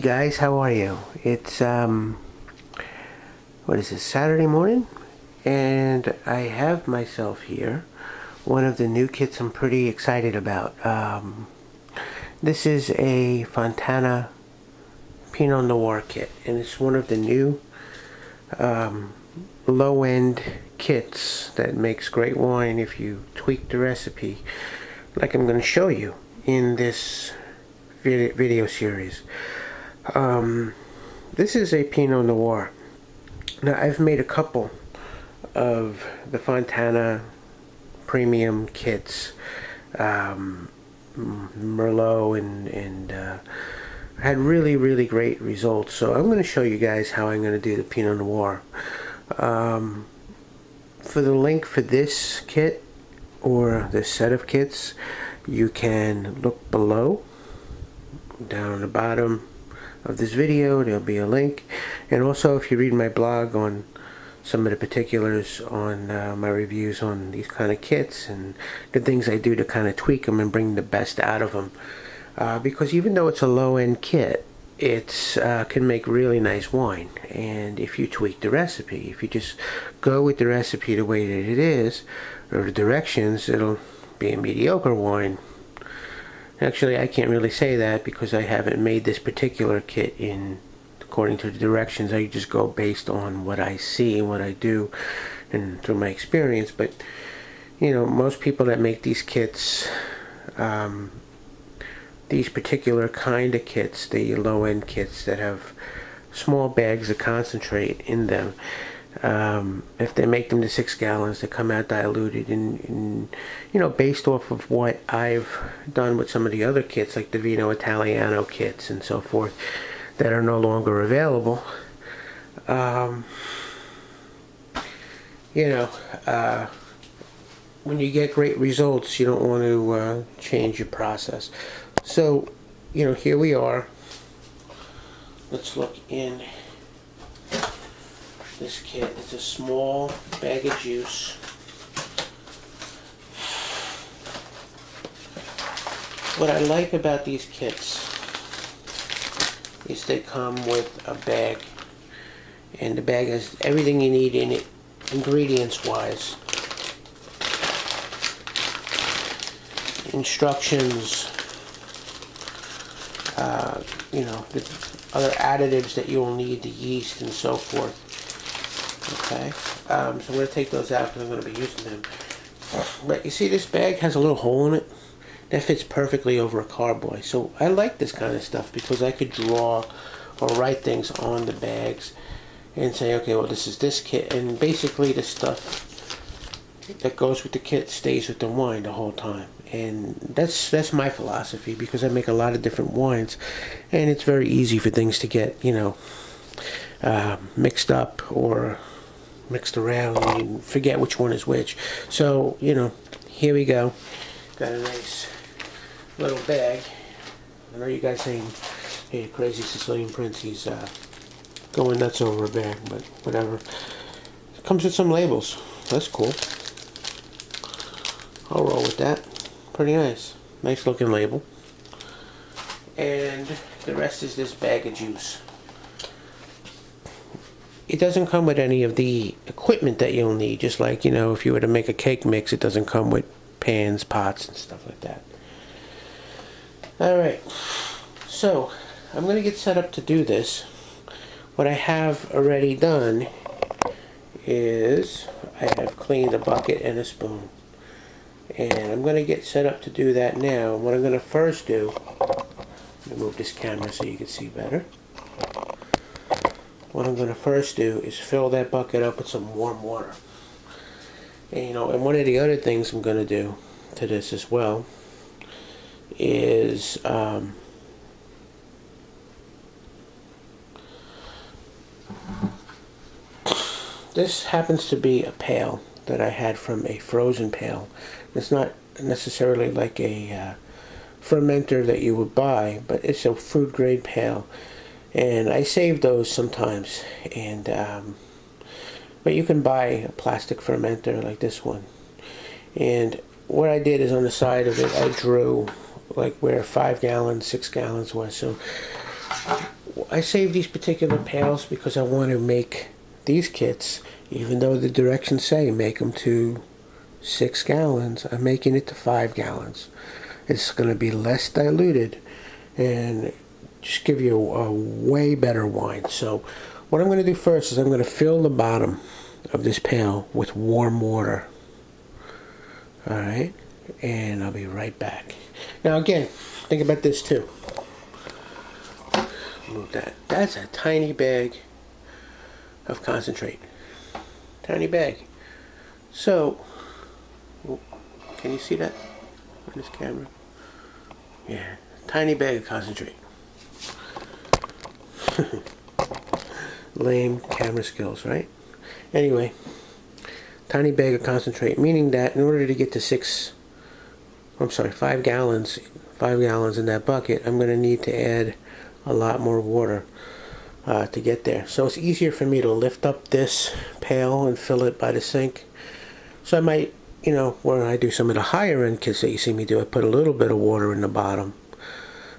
guys, how are you? It's what is it, Saturday morning, and I have myself here one of the new kits I'm pretty excited about. This is a Fontana Pinot Noir kit, and it's one of the new low-end kits that makes great wine if you tweak the recipe, like I'm going to show you in this video series. This is a Pinot Noir. Now, I've made a couple of the Fontana premium kits, Merlot, and had really great results. So I'm going to show you guys how I'm going to do the Pinot Noir. For the link for this kit or this set of kits, you can look below. Down at the bottom of this video there'll be a link, and also if you read my blog on some of the particulars on my reviews on these kind of kits and the things I do to kind of tweak them and bring the best out of them, because even though it's a low-end kit, it can make really nice wine. And if you tweak the recipe, if you just go with the recipe the way that it is, or the directions, it'll be a mediocre wine. Actually, I can't really say that because I haven't made this particular kit according to the directions. I just go based on what I see and what I do and through my experience. But, you know, most people that make these kits, these particular kind of kits, the low-end kits that have small bags of concentrate in them, if they make them to 6 gallons, they come out diluted, and you know, based off of what I've done with some of the other kits, like the Vino Italiano kits and so forth, that are no longer available. You know, when you get great results, you don't want to change your process. So, you know, here we are. Let's look in this kit. It's a small bag of juice. What I like about these kits is they come with a bag, and the bag has everything you need in it, ingredients wise, instructions, you know, the other additives that you'll need, the yeast and so forth. Okay, so I'm going to take those out because I'm going to be using them. But you see, this bag has a little hole in it that fits perfectly over a carboy. So I like this kind of stuff because I could draw or write things on the bags and say, okay, well, this is this kit. And basically the stuff that goes with the kit stays with the wine the whole time. And that's my philosophy, because I make a lot of different wines, and it's very easy for things to get, you know, mixed up or mixed around and forget which one is which. So, you know, here we go. Got a nice little bag. I know you guys saying, hey, crazy Sicilian Prince, he's going nuts over a bag, but whatever. It comes with some labels. That's cool. I'll roll with that. Pretty nice. Nice looking label. And the rest is this bag of juice. It doesn't come with any of the equipment that you'll need, just like, you know, if you were to make a cake mix, it doesn't come with pans, pots, and stuff like that. Alright, so I'm going to get set up to do this. What I have already done is I have cleaned a bucket and a spoon. And I'm going to get set up to do that now. What I'm going to first do, let me move this camera so you can see better. What I'm going to first do is fill that bucket up with some warm water. And, you know, and one of the other things I'm going to do to this as well is this happens to be a pail that I had from a frozen pail. It's not necessarily like a fermenter that you would buy, but it's a food grade pail. And I save those sometimes, and but you can buy a plastic fermenter like this one. And what I did is on the side of it I drew like where 5 gallons, 6 gallons was. So I saved these particular pails because I want to make these kits, even though the directions say make them to 6 gallons, I'm making it to 5 gallons. It's going to be less diluted and just give you a way better wine. So what I'm going to do first is I'm going to fill the bottom of this pail with warm water. Alright, and I'll be right back. Now again, think about this too. Move that. That's a tiny bag of concentrate. Tiny bag. So, can you see that on this camera? Yeah, tiny bag of concentrate. Lame camera skills, right? Anyway, tiny bag of concentrate, meaning that in order to get to 5 gallons in that bucket, I'm going to need to add a lot more water to get there. So it's easier for me to lift up this pail and fill it by the sink. So I might, you know, when I do some of the higher end kits that you see me do, I put a little bit of water in the bottom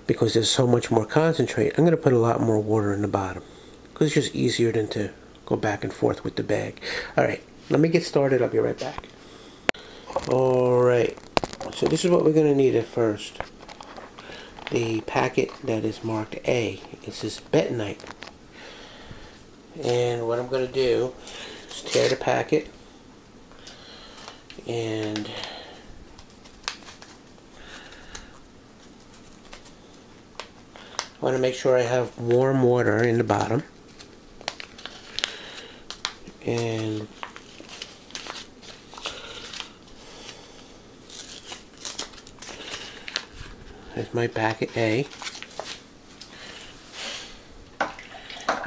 because there's so much more concentrate. I'm going to put a lot more water in the bottom because it's just easier than to go back and forth with the bag. Alright, let me get started. I'll be right back. Alright, so this is what we're going to need at first. The packet that is marked A. This is bentonite. And what I'm going to do is tear the packet and I want to make sure I have warm water in the bottom. And there's my packet A.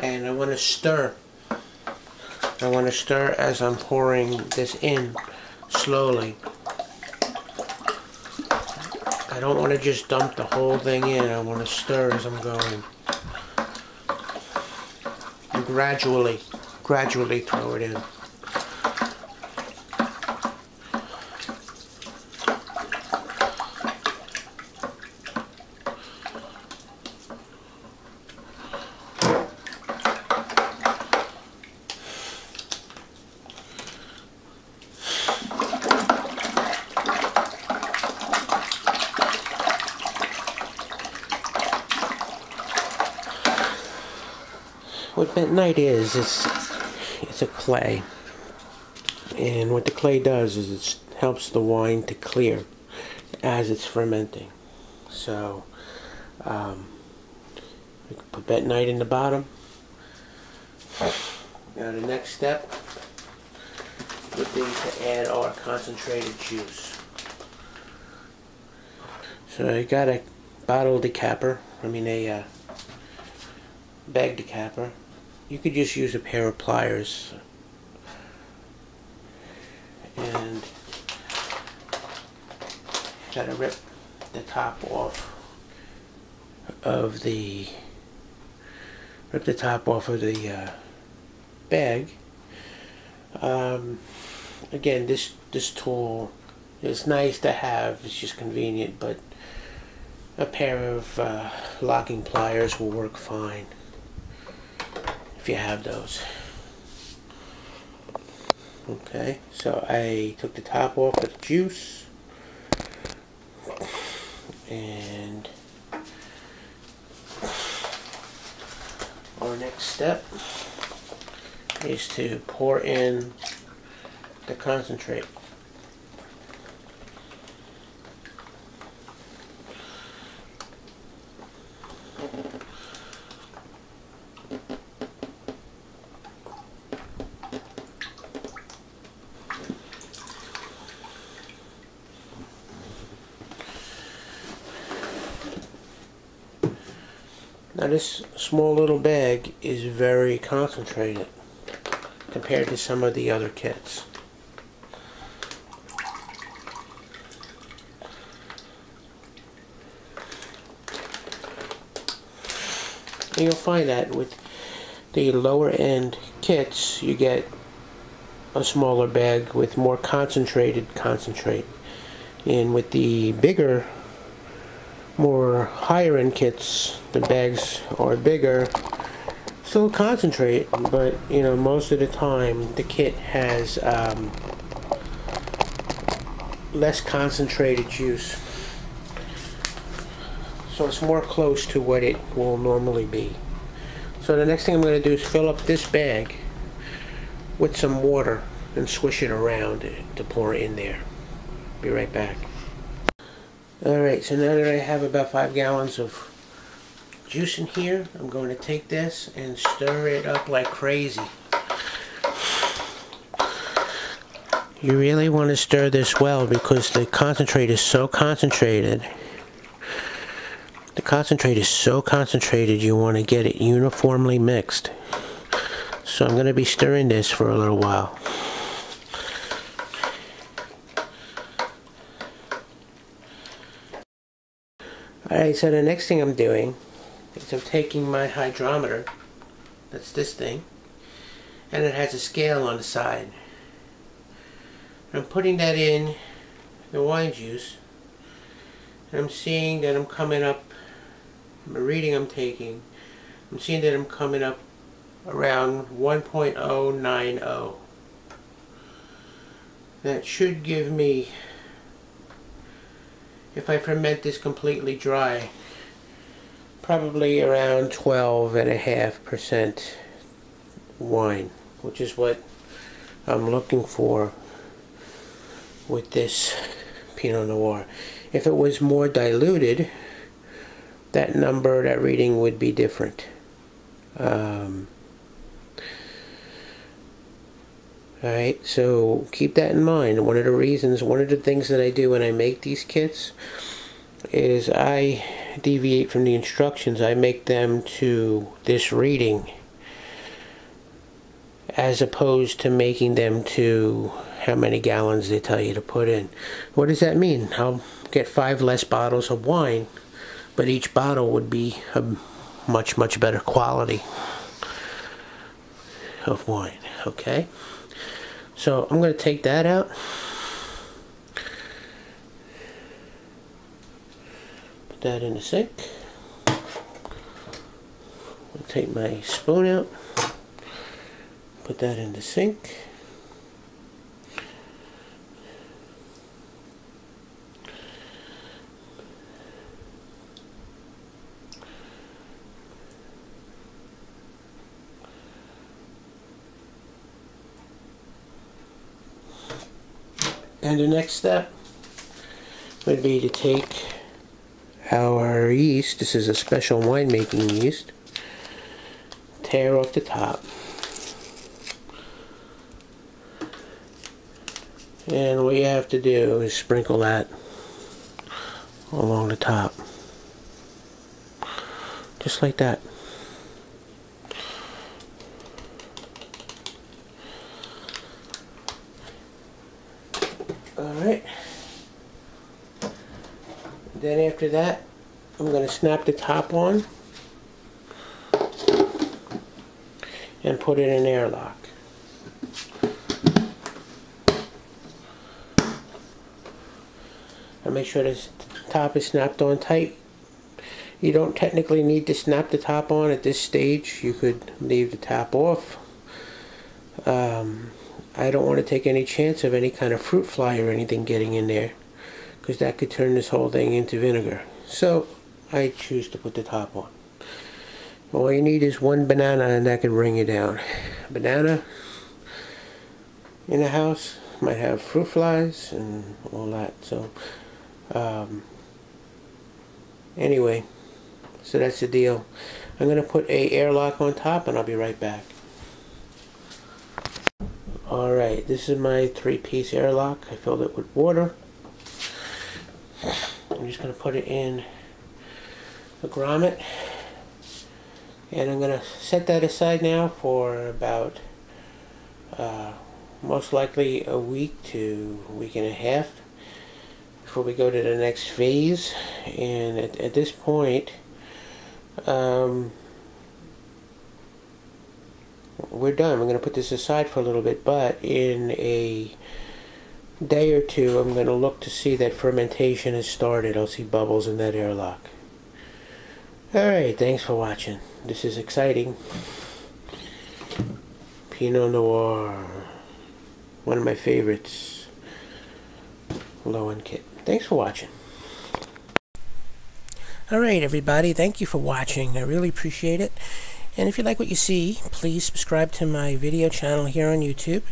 And I want to stir. I want to stir as I'm pouring this in slowly. I don't want to just dump the whole thing in. I want to stir as I'm going. And gradually throw it in. What bentonite is, it's a clay, and what the clay does is it helps the wine to clear as it's fermenting. So we can put bentonite in the bottom. Now the next step would be to add our concentrated juice. So I got a bottle decapper, bag decapper. You could just use a pair of pliers and try to rip the top off of the bag. Again, this tool is nice to have. It's just convenient, but a pair of locking pliers will work fine if you have those. Okay, so I took the top off with the juice and our next step is to pour in the concentrate. Now this small little bag is very concentrated compared to some of the other kits. And you'll find that with the lower end kits you get a smaller bag with more concentrate. And with the bigger more higher end kits, the bags are bigger, still concentrate, but you know, most of the time the kit has less concentrated juice, so it's more close to what it will normally be. So the next thing I'm going to do is fill up this bag with some water and swish it around to pour in there. Be right back. Alright, so now that I have about 5 gallons of juice in here, I'm going to take this and stir it up like crazy. You really want to stir this well because the concentrate is so concentrated. The concentrate is so concentrated, you want to get it uniformly mixed. So I'm going to be stirring this for a little while. Alright, so the next thing I'm doing is I'm taking my hydrometer, that's this thing, and it has a scale on the side. I'm putting that in the wine juice, and I'm seeing that I'm coming up, the reading I'm taking, I'm seeing that I'm coming up around 1.090. That should give me, if I ferment this completely dry, probably around 12.5% wine, which is what I'm looking for with this Pinot Noir. If it was more diluted, that number, that reading would be different. Alright, so keep that in mind. One of the reasons, one of the things that I do when I make these kits is I deviate from the instructions. I make them to this reading as opposed to making them to how many gallons they tell you to put in. What does that mean? I'll get 5 less bottles of wine, but each bottle would be a much, much better quality of wine, okay? So I'm going to take that out, put that in the sink. I'll take my spoon out, put that in the sink. And the next step would be to take our yeast, this is a special winemaking yeast, tear off the top, and what you have to do is sprinkle that along the top, just like that. Alright, then after that I'm going to snap the top on and put it in airlock. And make sure this top is snapped on tight. You don't technically need to snap the top on at this stage. You could leave the top off. I don't want to take any chance of any kind of fruit fly or anything getting in there, because that could turn this whole thing into vinegar. So I choose to put the top on. All you need is 1 banana, and that can bring you down. A banana in the house might have fruit flies and all that. So anyway, so that's the deal. I'm going to put an airlock on top, and I'll be right back. Alright, this is my 3-piece airlock. I filled it with water. I'm just going to put it in the grommet. And I'm going to set that aside now for about most likely a week to a week and a half before we go to the next phase. And at this point, we're done. I'm going to put this aside for a little bit, but in a day or two, I'm going to look to see that fermentation has started. I'll see bubbles in that airlock. Alright, thanks for watching. This is exciting. Pinot Noir. One of my favorites. Low-end kit. Thanks for watching. Alright everybody, thank you for watching. I really appreciate it. And if you like what you see, please subscribe to my video channel here on YouTube.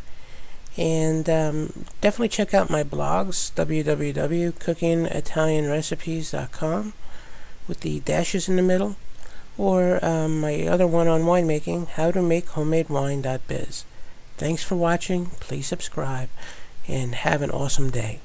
And definitely check out my blogs, www.cookingitalianrecipes.com with the dashes in the middle, or my other one on winemaking, howtomakehomemade wine.biz. Thanks for watching, please subscribe, and have an awesome day.